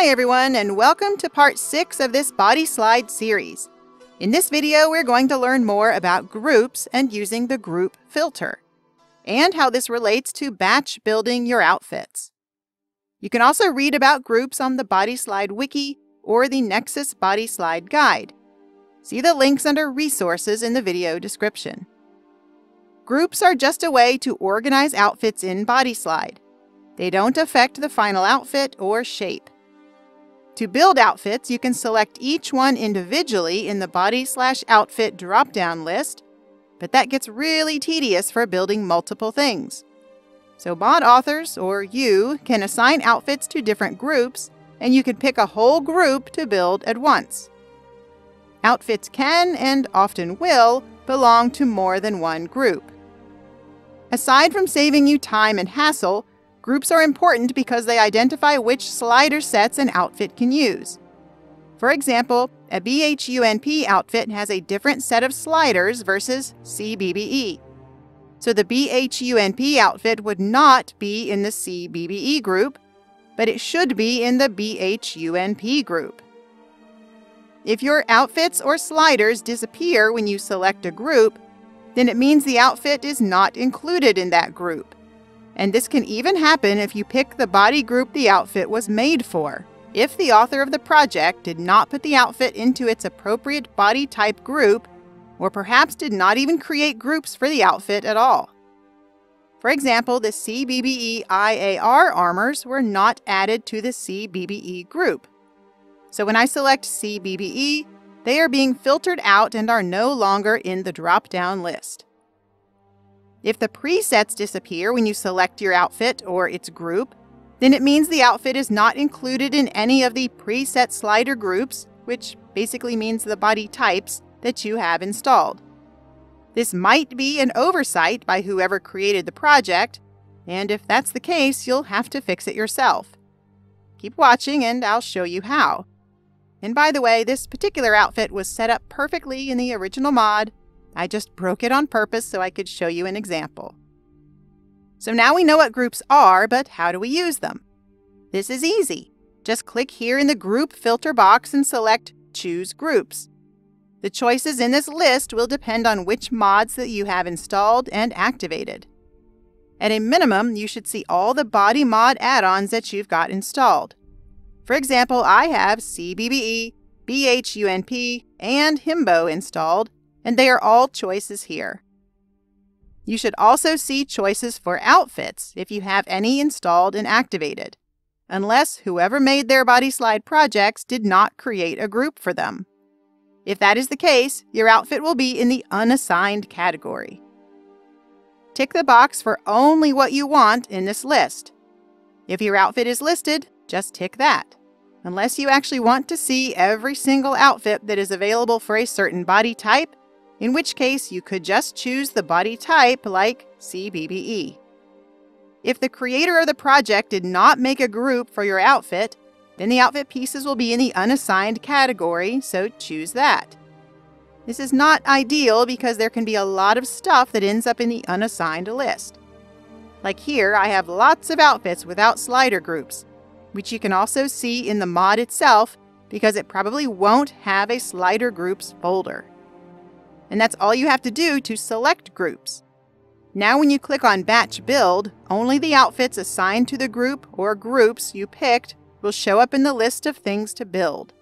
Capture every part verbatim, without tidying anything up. Hi everyone, and welcome to part six of this BodySlide series. In this video, we're going to learn more about groups and using the group filter, and how this relates to batch building your outfits. You can also read about groups on the BodySlide Wiki or the Nexus BodySlide Guide. See the links under resources in the video description. Groups are just a way to organize outfits in BodySlide. They don't affect the final outfit or shape. To build outfits, you can select each one individually in the body/outfit drop-down list, but that gets really tedious for building multiple things. So mod authors, or you, can assign outfits to different groups, and you can pick a whole group to build at once. Outfits can, and often will, belong to more than one group. Aside from saving you time and hassle, groups are important because they identify which slider sets an outfit can use. For example, a B H U N P outfit has a different set of sliders versus C B B E. So the B H U N P outfit would not be in the C B B E group, but it should be in the B H U N P group. If your outfits or sliders disappear when you select a group, then it means the outfit is not included in that group. And this can even happen if you pick the body group the outfit was made for, if the author of the project did not put the outfit into its appropriate body type group, or perhaps did not even create groups for the outfit at all. For example, the C B B E I A R armors were not added to the C B B E group. So when I select C B B E, they are being filtered out and are no longer in the drop-down list. If the presets disappear when you select your outfit or its group, then it means the outfit is not included in any of the preset slider groups, which basically means the body types that you have installed. This might be an oversight by whoever created the project, and if that's the case, you'll have to fix it yourself. Keep watching and I'll show you how. And by the way, this particular outfit was set up perfectly in the original mod. I just broke it on purpose so I could show you an example. So now we know what groups are, but how do we use them? This is easy. Just click here in the Group Filter box and select Choose Groups. The choices in this list will depend on which mods that you have installed and activated. At a minimum, you should see all the body mod add-ons that you've got installed. For example, I have C B B E, B H U N P, and HIMBO installed, and they are all choices here. You should also see choices for outfits if you have any installed and activated, unless whoever made their BodySlide projects did not create a group for them. If that is the case, your outfit will be in the unassigned category. Tick the box for only what you want in this list. If your outfit is listed, just tick that, unless you actually want to see every single outfit that is available for a certain body type, in which case you could just choose the body type like C B B E. If the creator of the project did not make a group for your outfit, then the outfit pieces will be in the unassigned category, so choose that. This is not ideal because there can be a lot of stuff that ends up in the unassigned list. Like here, I have lots of outfits without slider groups, which you can also see in the mod itself because it probably won't have a slider groups folder. And that's all you have to do to select groups. Now when you click on Batch Build, only the outfits assigned to the group or groups you picked will show up in the list of things to build.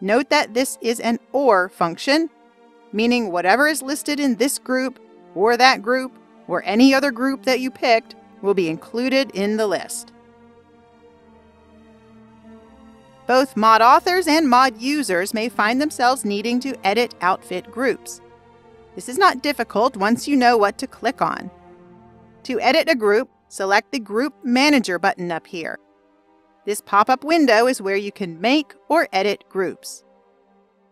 Note that this is an OR function, meaning whatever is listed in this group or that group or any other group that you picked will be included in the list. Both mod authors and mod users may find themselves needing to edit outfit groups. This is not difficult once you know what to click on. To edit a group, select the Group Manager button up here. This pop-up window is where you can make or edit groups.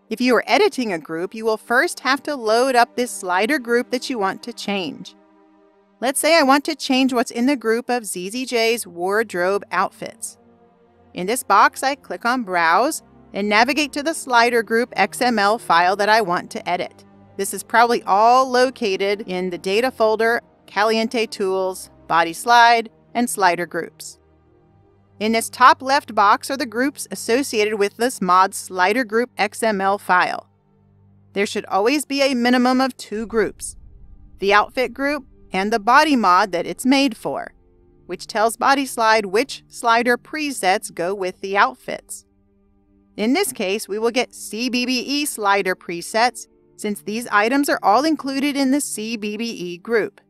If you are editing a group, you will first have to load up this slider group that you want to change. Let's say I want to change what's in the group of Z Z J's wardrobe outfits. In this box, I click on Browse and navigate to the slider group X M L file that I want to edit. This is probably all located in the data folder, Caliente Tools, BodySlide, and Slider Groups. In this top left box are the groups associated with this mod's slider group X M L file. There should always be a minimum of two groups, the outfit group and the body mod that it's made for, which tells BodySlide which slider presets go with the outfits. In this case, we will get C B B E slider presets since these items are all included in the C B B E group.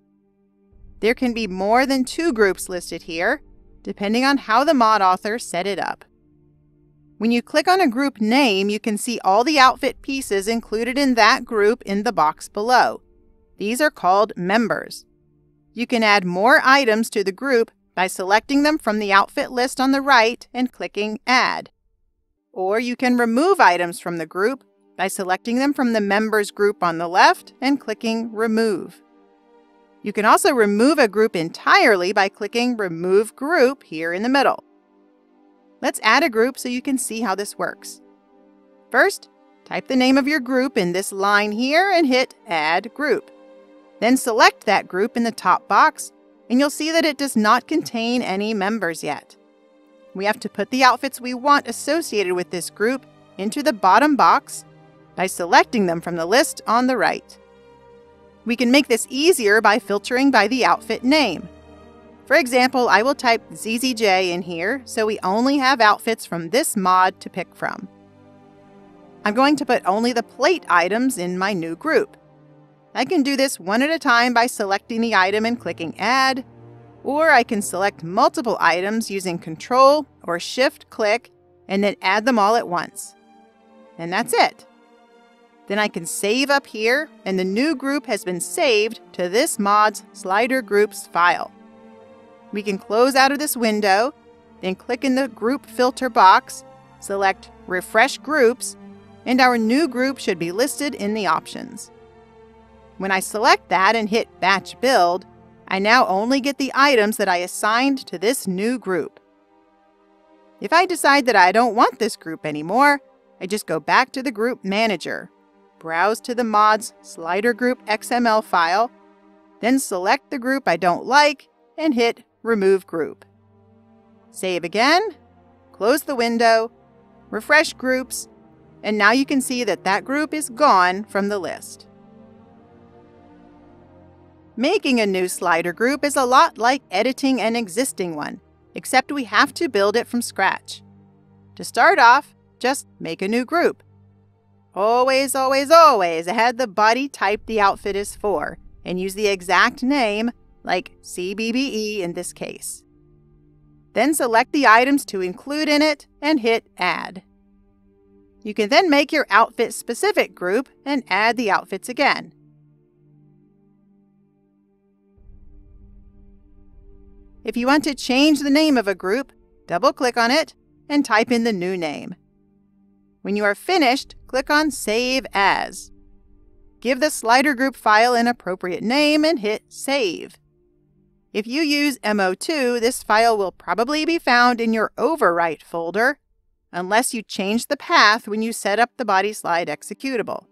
There can be more than two groups listed here, depending on how the mod author set it up. When you click on a group name, you can see all the outfit pieces included in that group in the box below. These are called members. You can add more items to the group by selecting them from the outfit list on the right and clicking Add. Or you can remove items from the group by selecting them from the members group on the left and clicking Remove. You can also remove a group entirely by clicking Remove Group here in the middle. Let's add a group so you can see how this works. First, type the name of your group in this line here and hit Add Group. Then select that group in the top box, and you'll see that it does not contain any members yet. We have to put the outfits we want associated with this group into the bottom box by selecting them from the list on the right. We can make this easier by filtering by the outfit name. For example, I will type Z Z J in here, so we only have outfits from this mod to pick from. I'm going to put only the plate items in my new group. I can do this one at a time by selecting the item and clicking Add, or I can select multiple items using Control or Shift-Click and then add them all at once. And that's it. Then I can save up here, and the new group has been saved to this mod's slider groups file. We can close out of this window, then click in the Group Filter box, select Refresh Groups, and our new group should be listed in the options. When I select that and hit Batch Build, I now only get the items that I assigned to this new group. If I decide that I don't want this group anymore, I just go back to the Group Manager, browse to the mod's slider group X M L file, then select the group I don't like, and hit Remove Group. Save again, close the window, refresh groups, and now you can see that that group is gone from the list. Making a new slider group is a lot like editing an existing one, except we have to build it from scratch. To start off, just make a new group. Always, always, always add the body type the outfit is for, and use the exact name, like C B B E in this case. Then select the items to include in it and hit Add. You can then make your outfit-specific group and add the outfits again. If you want to change the name of a group, double-click on it and type in the new name. When you are finished, click on Save As. Give the slider group file an appropriate name and hit Save. If you use M O two, this file will probably be found in your Overwrite folder, unless you change the path when you set up the BodySlide executable.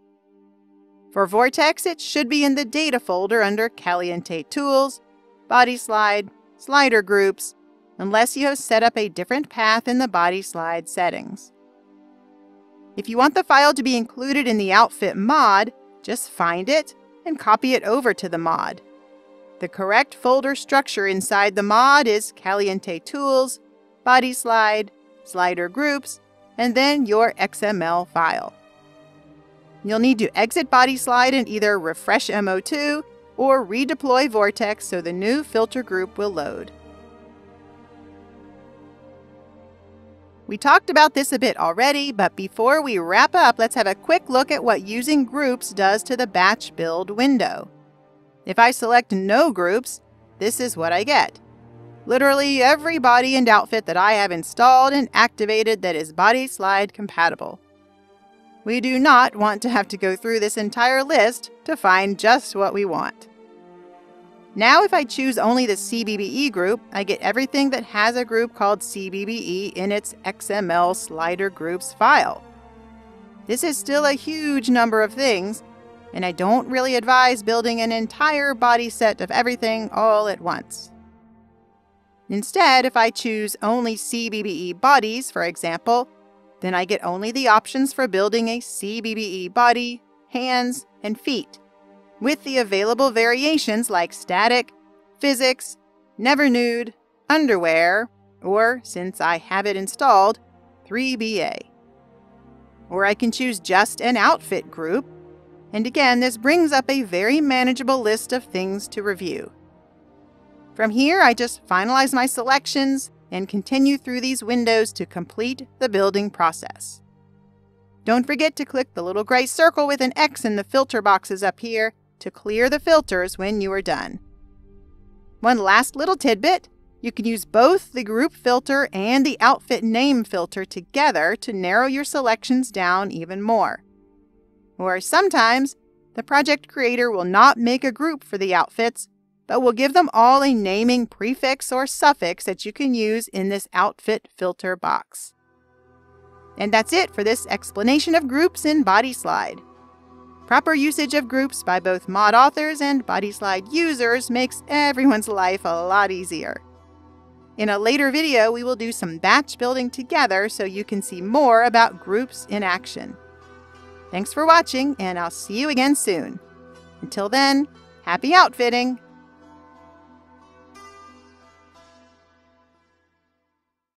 For Vortex, it should be in the Data folder under Caliente Tools, BodySlide, Slider Groups, unless you have set up a different path in the BodySlide settings. If you want the file to be included in the outfit mod, just find it and copy it over to the mod. The correct folder structure inside the mod is Caliente Tools, BodySlide, Slider Groups, and then your X M L file. You'll need to exit BodySlide and either refresh M O two or redeploy Vortex so the new filter group will load. We talked about this a bit already, but before we wrap up, let's have a quick look at what using groups does to the batch build window. If I select no groups, this is what I get. Literally every body and outfit that I have installed and activated that is BodySlide compatible. We do not want to have to go through this entire list to find just what we want. Now if I choose only the C B B E group, I get everything that has a group called C B B E in its X M L slider groups file. This is still a huge number of things, and I don't really advise building an entire body set of everything all at once. Instead, if I choose only C B B E bodies, for example, then I get only the options for building a C B B E body, hands, and feet, with the available variations like static, physics, never nude, underwear, or, since I have it installed, three B A. Or I can choose just an outfit group, and again, this brings up a very manageable list of things to review. From here, I just finalize my selections and continue through these windows to complete the building process. Don't forget to click the little gray circle with an X in the filter boxes up here to clear the filters when you are done. One last little tidbit, you can use both the group filter and the outfit name filter together to narrow your selections down even more. Or sometimes, the project creator will not make a group for the outfits, but will give them all a naming prefix or suffix that you can use in this outfit filter box. And that's it for this explanation of groups in BodySlide. Proper usage of groups by both mod authors and BodySlide users makes everyone's life a lot easier. In a later video, we will do some batch building together so you can see more about groups in action. Thanks for watching, and I'll see you again soon. Until then, happy outfitting!